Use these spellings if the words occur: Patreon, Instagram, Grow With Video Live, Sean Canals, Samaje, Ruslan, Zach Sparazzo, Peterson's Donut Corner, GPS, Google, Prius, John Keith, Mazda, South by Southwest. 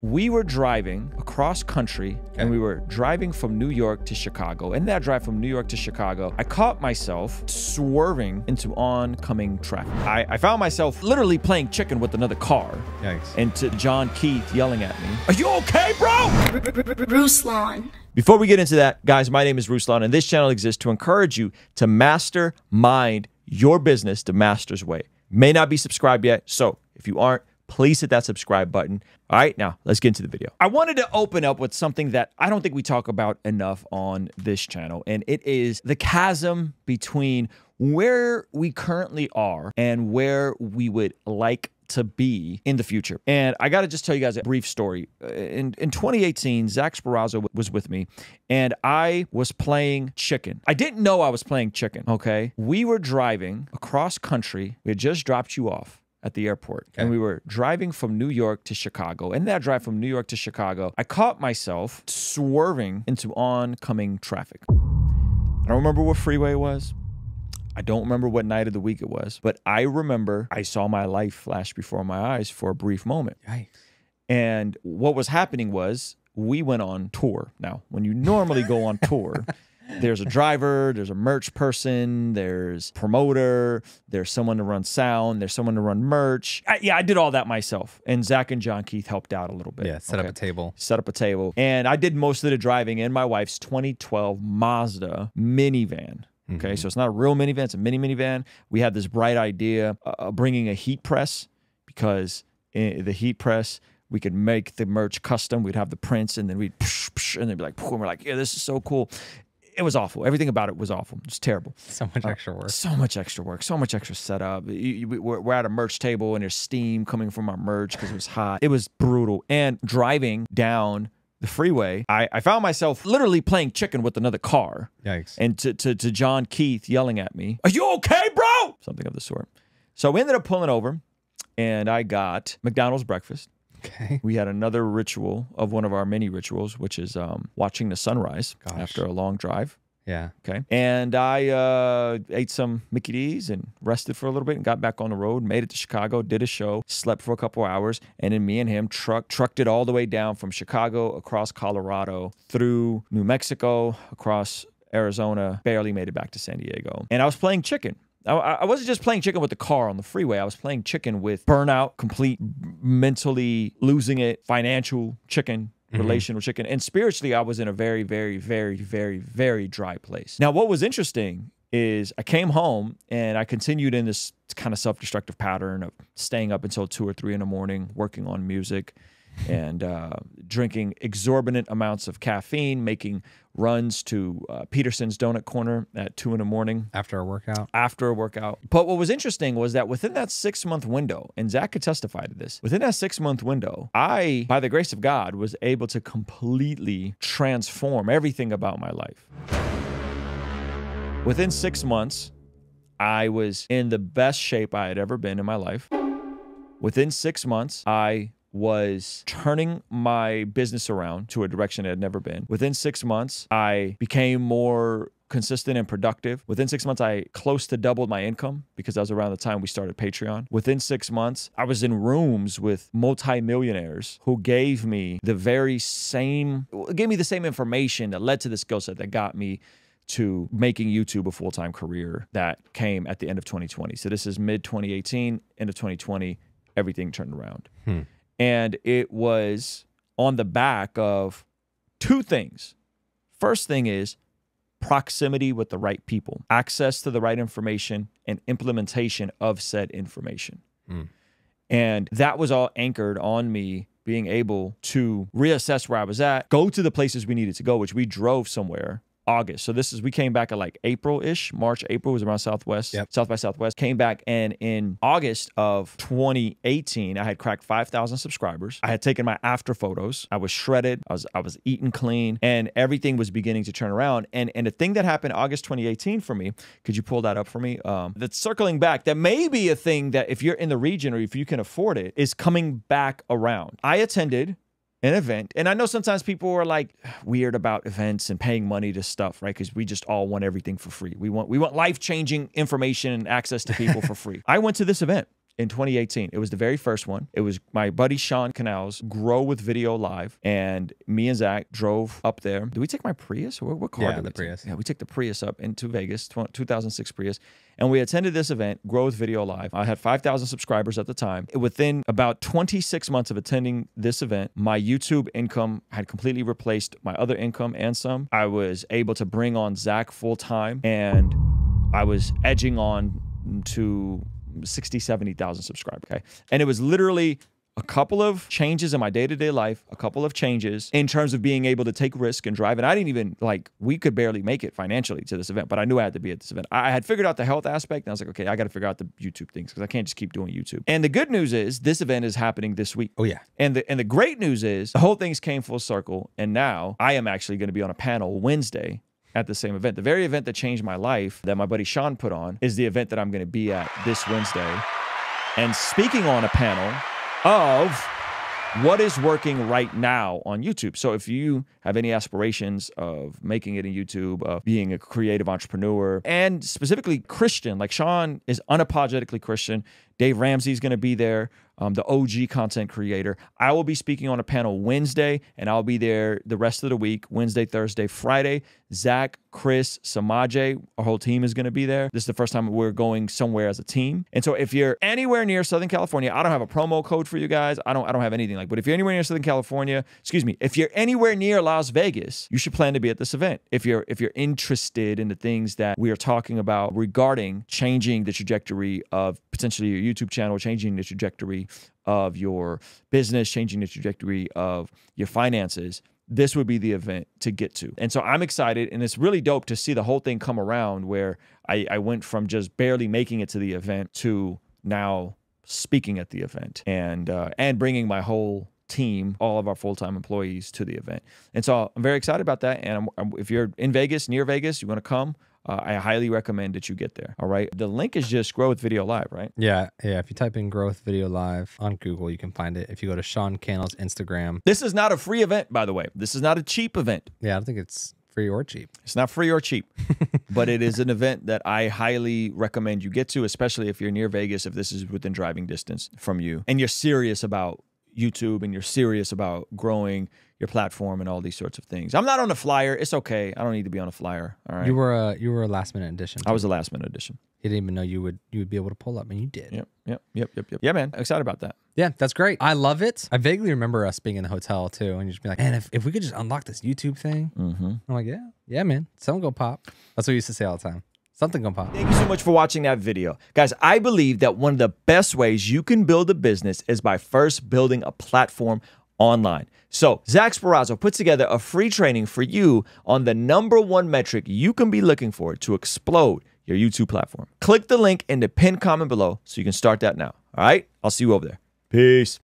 We were driving across country, and we were driving from New York to Chicago. And that drive from New York to Chicago, I caught myself swerving into oncoming traffic. I found myself literally playing chicken with another car. Yikes. And to John Keith yelling at me, "Are you okay, bro?" Ruslan. Before we get into that, guys, my name is Ruslan, and this channel exists to encourage you to mastermind your business the master's way. May not be subscribed yet, so if you aren't, please hit that subscribe button. All right, now let's get into the video. I wanted to open up with something that I don't think we talk about enough on this channel, and it is the chasm between where we currently are and where we would like to be in the future. And I got to just tell you guys a brief story. In 2018, Zach Sparazzo was with me, and I was playing chicken. I didn't know I was playing chicken, okay? We were driving across country. We had just dropped you off at the airport, and we were driving from New York to Chicago. And that drive from New York to Chicago, I caught myself swerving into oncoming traffic. I don't remember what freeway it was. I don't remember what night of the week it was, but I remember I saw my life flash before my eyes for a brief moment. Yikes. And what was happening was we went on tour. Now, when you normally go on tour, there's a driver, there's a merch person, there's promoter, there's someone to run sound, there's someone to run merch. I did all that myself. And Zach and John Keith helped out a little bit. Yeah, set up a table. Set up a table. And I did most of the driving in my wife's 2012 Mazda minivan. Okay, so it's not a real minivan, it's a minivan. We had this bright idea of bringing a heat press, because in the heat press, we could make the merch custom. We'd have the prints, and then we'd psh, psh, and they'd be like, and we're like, yeah, this is so cool. It was awful. Everything about it was awful. It was terrible. So much extra work. So much extra work. So much extra setup. We're at a merch table, and there's steam coming from our merch because it was hot. It was brutal. And driving down the freeway, I found myself literally playing chicken with another car. Yikes. And to John Keith yelling at me, "Are you okay, bro?" Something of the sort. So we ended up pulling over, and I got McDonald's breakfast. Okay. We had another ritual of one of our many rituals, which is watching the sunrise after a long drive. Yeah. Okay. And I ate some Mickey D's and rested for a little bit and got back on the road, made it to Chicago, did a show, slept for a couple hours, and then me and him trucked it all the way down from Chicago across Colorado through New Mexico, across Arizona, barely made it back to San Diego. And I was playing chicken. I wasn't just playing chicken with the car on the freeway. I was playing chicken with burnout, complete mentally losing it, financial chicken, relational chicken. And spiritually, I was in a very, very, very, very, very dry place. Now, what was interesting is I came home, and I continued in this kind of self-destructive pattern of staying up until 2 or 3 in the morning, working on music, and drinking exorbitant amounts of caffeine, making runs to Peterson's Donut Corner at 2 in the morning. After a workout. After a workout. But what was interesting was that within that 6-month window, and Zach could testify to this, within that 6-month window, I, by the grace of God, was able to completely transform everything about my life. Within 6 months, I was in the best shape I had ever been in my life. Within 6 months, I was turning my business around to a direction it had never been. Within 6 months, I became more consistent and productive. Within 6 months, I close to doubled my income, because that was around the time we started Patreon. Within 6 months, I was in rooms with multimillionaires who gave me the very same, gave me the same information that led to the skill set that got me to making YouTube a full-time career that came at the end of 2020. So this is mid-2018, end of 2020, everything turned around. And it was on the back of 2 things. First thing is proximity with the right people, access to the right information, and implementation of said information. And that was all anchored on me being able to reassess where I was at, go to the places we needed to go, which we drove somewhere August. So this is, we came back at like April-ish. March, April was around Southwest, South by Southwest. Came back, and in August of 2018, I had cracked 5,000 subscribers. I had taken my after photos. I was shredded. I was eating clean, and everything was beginning to turn around. And the thing that happened August 2018 for me, could you pull that up for me? That's circling back. That may be a thing that if you're in the region or if you can afford it, is coming back around. I attended an event. And I know sometimes people are like weird about events and paying money to stuff, right? Because we just all want everything for free. We want life-changing information and access to people for free. I went to this event, in 2018. It was the very first one. It was my buddy Sean Canals, Grow With Video Live, and me and Zach drove up there. Did we take my Prius? What car? Yeah, did we Prius. Yeah, we took the Prius up into Vegas, 2006 Prius, and we attended this event, Grow With Video Live. I had 5,000 subscribers at the time. Within about 26 months of attending this event, my YouTube income had completely replaced my other income and some. I was able to bring on Zach full time, and I was edging on to 60, 70,000 subscribers, okay? And it was literally a couple of changes in my day-to-day life, a couple of changes in terms of being able to take risk and drive. And I didn't even, like, we could barely make it financially to this event, but I knew I had to be at this event. I had figured out the health aspect, and I was like, okay, I got to figure out the YouTube things because I can't just keep doing YouTube. And the good news is this event is happening this week. Oh, yeah. And the great news is the whole thing's came full circle, and now I am actually going to be on a panel Wednesday at the same event. The very event that changed my life that my buddy Sean put on is the event that I'm going to be at this Wednesday. And speaking on a panel of what is working right now on YouTube. So if you have any aspirations of making it in YouTube, of being a creative entrepreneur, and specifically Christian, like Sean is unapologetically Christian. Dave Ramsey's going to be there, the OG content creator. I will be speaking on a panel Wednesday, and I'll be there the rest of the week, Wednesday, Thursday, Friday. Zach, Chris, Samaje, our whole team is going to be there. This is the first time we're going somewhere as a team. And so if you're anywhere near Southern California, I don't have a promo code for you guys. I don't have anything like, but if you're anywhere near Southern California, excuse me, if you're anywhere near Las Vegas, you should plan to be at this event. If you're interested in the things that we are talking about regarding changing the trajectory of potentially your YouTube channel, changing the trajectory of your business, changing the trajectory of your finances, this would be the event to get to. And so I'm excited, and it's really dope to see the whole thing come around where I went from just barely making it to the event to now speaking at the event and bringing my whole team, all of our full-time employees, to the event. And so I'm very excited about that. And if you're in Vegas, near Vegas, you want to come, I highly recommend that you get there. All right. The link is just Grow With Video Live, right? Yeah. Yeah. If you type in Grow With Video Live on Google, you can find it. If you go to Sean Canals' Instagram. This is not a free event, by the way. This is not a cheap event. Yeah. I don't think it's free or cheap. It's not free or cheap, but it is an event that I highly recommend you get to, especially if you're near Vegas, if this is within driving distance from you and you're serious about YouTube and you're serious about growing your platform and all these sorts of things. I'm not on a flyer. It's okay. I don't need to be on a flyer. All right. You were a last minute addition. I was a last minute addition. He didn't even know you would be able to pull up, and you did. Yep. Yeah, man. Excited about that. Yeah, that's great. I love it. I vaguely remember us being in the hotel too, and just being like, man, if we could just unlock this YouTube thing. I'm like, yeah, man. Something gonna pop. That's what we used to say all the time. Something gonna pop. Thank you so much for watching that video. Guys, I believe that one of the best ways you can build a business is by first building a platform online. So Zach Sparazzo put together a free training for you on the #1 metric you can be looking for to explode your YouTube platform. Click the link in the pinned comment below so you can start that now. All right, I'll see you over there. Peace.